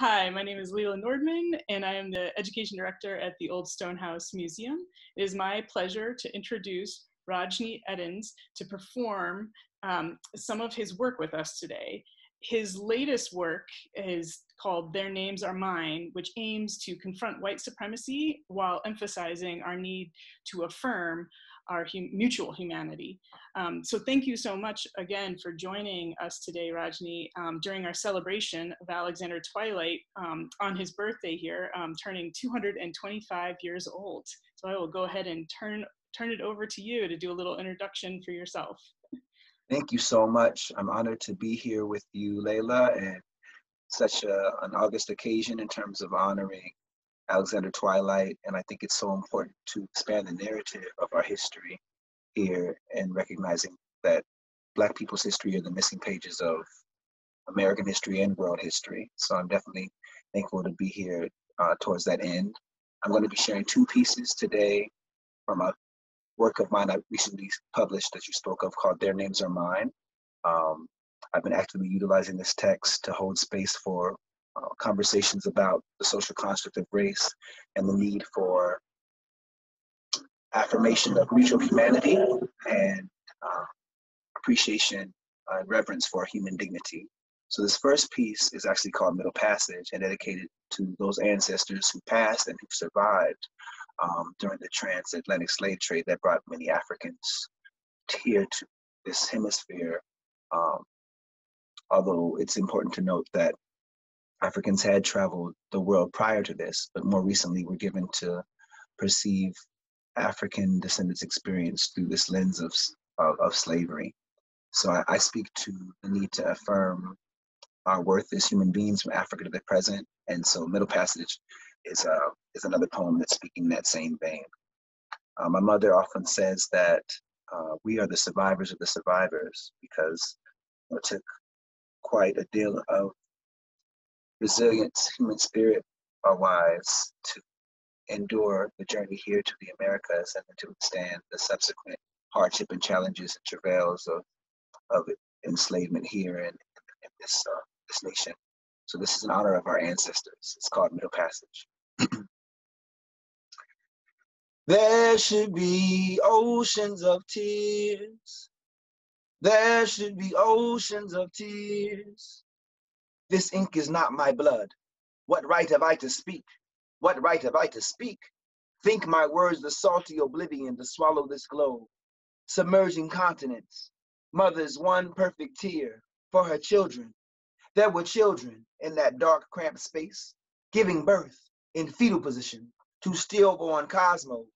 Hi, my name is Lela Nordman, and I am the Education Director at the Old Stone House Museum. It is my pleasure to introduce Rajnii Eddins to perform some of his work with us today. His latest work is called Their Names Are Mine, which aims to confront white supremacy while emphasizing our need to affirm our mutual humanity. So thank you so much again for joining us today, Rajnii, during our celebration of Alexander Twilight on his birthday here, turning 225 years old. So I will go ahead and turn it over to you to do a little introduction for yourself. Thank you so much. I'm honored to be here with you, Lela, and such an august occasion in terms of honoring Alexander Twilight. And I think it's so important to expand the narrative of our history here and recognizing that Black people's history are the missing pages of American history and world history. So I'm definitely thankful to be here towards that end. I'm going to be sharing two pieces today from a work of mine I recently published that you spoke of called Their Names Are Mine. I've been actively utilizing this text to hold space for conversations about the social construct of race and the need for affirmation of mutual humanity and appreciation and reverence for human dignity. So this first piece is actually called Middle Passage and dedicated to those ancestors who passed and who survived during the transatlantic slave trade that brought many Africans here to this hemisphere. Although it's important to note that Africans had traveled the world prior to this, but more recently were given to perceive African descendants' experience through this lens of slavery. So I speak to the need to affirm our worth as human beings from Africa to the present. And so Middle Passage is another poem that's speaking that same vein. My mother often says that we are the survivors of the survivors, because it took quite a deal of resilience, human spirit, our wives, to endure the journey here to the Americas and to withstand the subsequent hardship and challenges and travails of enslavement here in this nation. So this is in honor of our ancestors. It's called Middle Passage. There should be oceans of tears. There should be oceans of tears. This ink is not my blood. What right have I to speak? What right have I to speak? Think my words the salty oblivion to swallow this globe, submerging continents. Mother's one perfect tear for her children. There were children in that dark, cramped space, giving birth in fetal position to stillborn cosmos,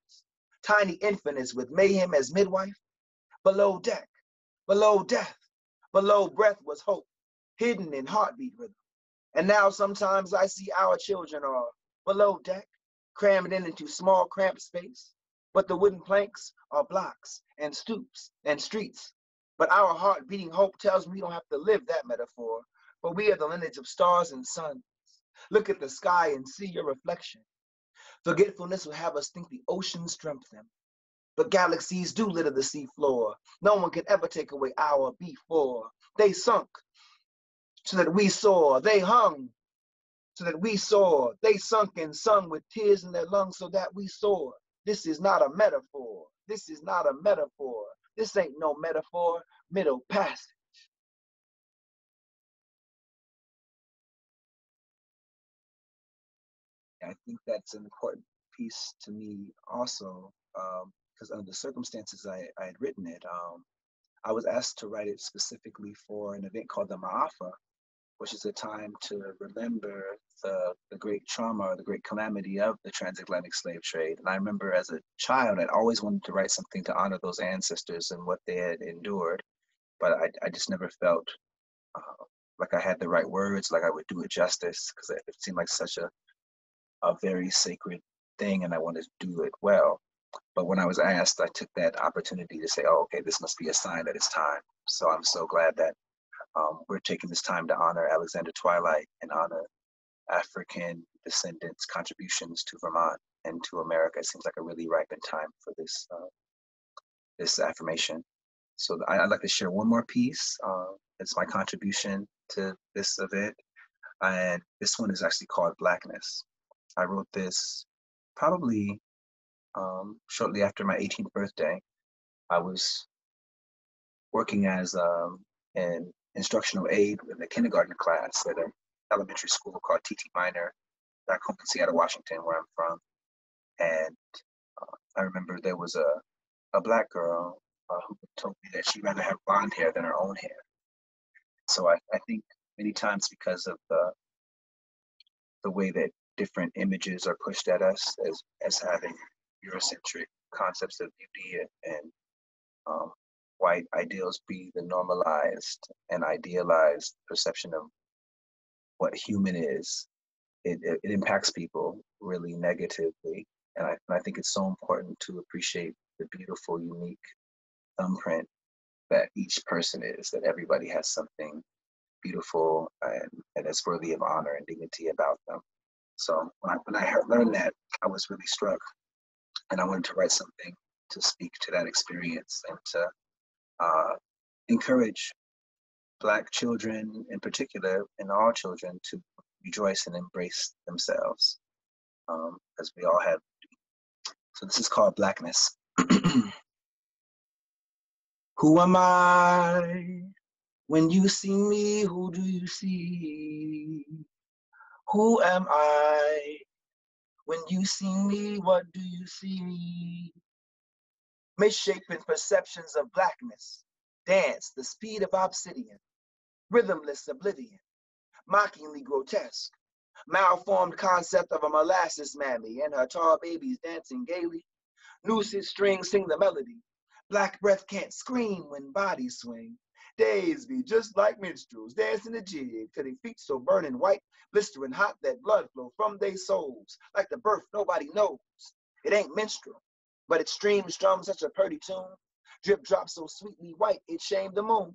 tiny infants with mayhem as midwife. Below deck, below death, below breath was hope, hidden in heartbeat rhythm. And now sometimes I see our children are below deck, crammed into small, cramped space, but the wooden planks are blocks and stoops and streets. But our heart-beating hope tells me we don't have to live that metaphor, but we are the lineage of stars and suns. Look at the sky and see your reflection. Forgetfulness will have us think the oceans dreamt them, but galaxies do litter the sea floor. No one can ever take away our before. They sunk so that we soar. They hung so that we soar. They sunk and sung with tears in their lungs so that we soar. This is not a metaphor. This is not a metaphor. This ain't no metaphor. Middle Passage. I think that's an important piece to me also, because under the circumstances I had written it, I was asked to write it specifically for an event called the Ma'afa, which is a time to remember the great trauma or the great calamity of the transatlantic slave trade. And I remember as a child, I'd always wanted to write something to honor those ancestors and what they had endured, but I just never felt like I had the right words, like I would do it justice, because it seemed like such a very sacred thing and I wanted to do it well. But when I was asked, I took that opportunity to say, oh, okay, this must be a sign that it's time. So I'm so glad that we're taking this time to honor Alexander Twilight and honor African descendants' contributions to Vermont and to America. It seems like a really ripened time for this this affirmation. So I'd like to share one more piece. It's my contribution to this event. And this one is actually called Blackness. I wrote this probably shortly after my 18th birthday. I was working as an instructional aide in the kindergarten class at an elementary school called TT Minor back home in Seattle, Washington, where I'm from. And I remember there was a black girl who told me that she'd rather have blonde hair than her own hair. So I think many times because of the way that different images are pushed at us as having Eurocentric concepts of beauty and white ideals be the normalized and idealized perception of what human is, it impacts people really negatively. And I think it's so important to appreciate the beautiful, unique thumbprint that each person is, that everybody has something beautiful and that's worthy of honor and dignity about them. So when I learned that, I was really struck, and I wanted to write something to speak to that experience and to encourage Black children in particular, and all children, to rejoice and embrace themselves, as we all have. So this is called Blackness. Who am I? When you see me, who do you see? Who am I? When you see me, what do you see? Misshapen perceptions of blackness, dance the speed of obsidian, rhythmless oblivion, mockingly grotesque, malformed concept of a molasses mammy and her tall babies dancing gaily, nooses strings sing the melody, black breath can't scream when bodies swing. Days be just like minstrels, dancing a jig to their feet so burning white, blistering hot that blood flow from their souls, like the birth nobody knows. It ain't minstrel, but it streams drum such a purty tune, drip drop so sweetly white it shamed the moon.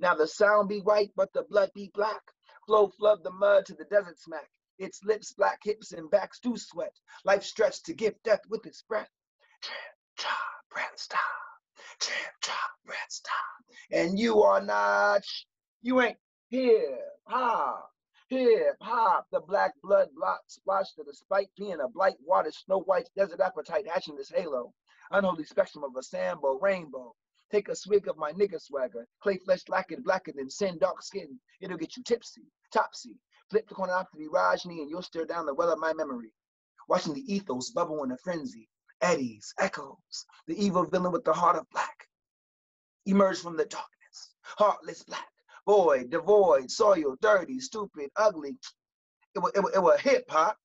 Now the sound be white, but the blood be black, flow flood the mud to the desert smack, its lips, black hips, and backs do sweat, life stretched to give death with its breath. Tramp, drop, breath, stop. Tramp, drop, breath, stop. And you are not, you ain't hip hop, the black blood blot splotch that despite being a blight water, snow white desert appetite hatching this halo, unholy spectrum of a sambo rainbow. Take a swig of my nigger swagger, clay flesh blackened, blacker than sin, dark skin, it'll get you tipsy, topsy, flip the corner after the Rajnii and you'll stare down the well of my memory, watching the ethos bubble in a frenzy, eddies, echoes, the evil villain with the heart of black. Emerge from the darkness, heartless black, void, devoid, soiled, dirty, stupid, ugly. It was hip-hop.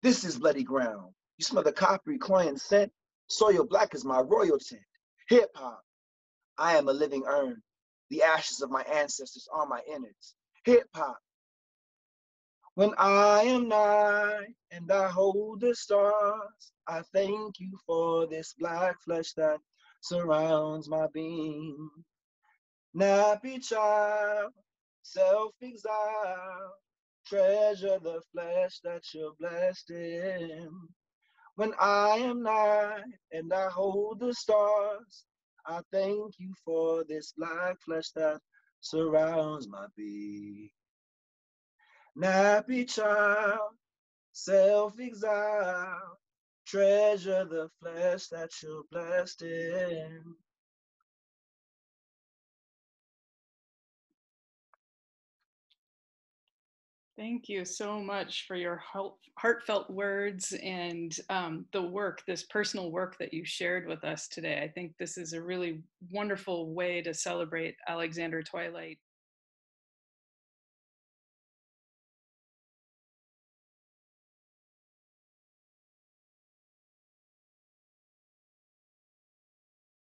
This is bloody ground. You smell the coppery cloying scent. Soil black is my royal tint. Hip-hop. I am a living urn. The ashes of my ancestors are my innards. Hip-hop. When I am nigh and I hold the stars, I thank you for this black flesh that surrounds my being. Nappy child, self-exile, treasure the flesh that you're blessed in. When I am nigh and I hold the stars, I thank you for this black flesh that surrounds my being. Nappy child, self-exile, treasure the flesh that you're blessed in. Thank you so much for your heartfelt words and the work, this personal work that you shared with us today. I think this is a really wonderful way to celebrate Alexander Twilight